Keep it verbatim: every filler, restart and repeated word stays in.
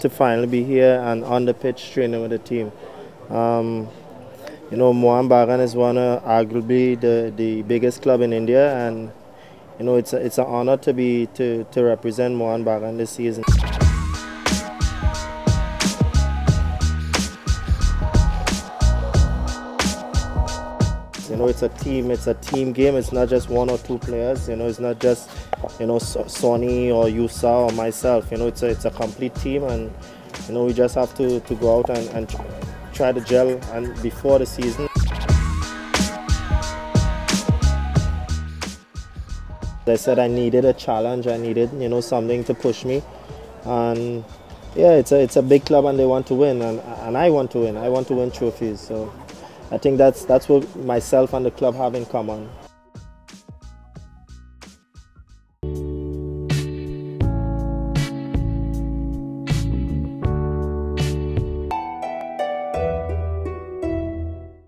to finally be here and on the pitch training with the team. Um, you know, Mohun Bagan is one of arguably the, the biggest club in India, and you know it's a, it's an honor to be to to represent Mohun Bagan this season. You know, it's a team. It's a team game. It's not just one or two players. You know, it's not just you know Soni or Yusa or myself. You know, it's a it's a complete team, and you know we just have to to go out and and try to gel and before the season. I said I needed a challenge. I needed you know something to push me, and yeah, it's a it's a big club, and they want to win, and and I want to win. I want to win trophies. So I think that's that's what myself and the club have in common.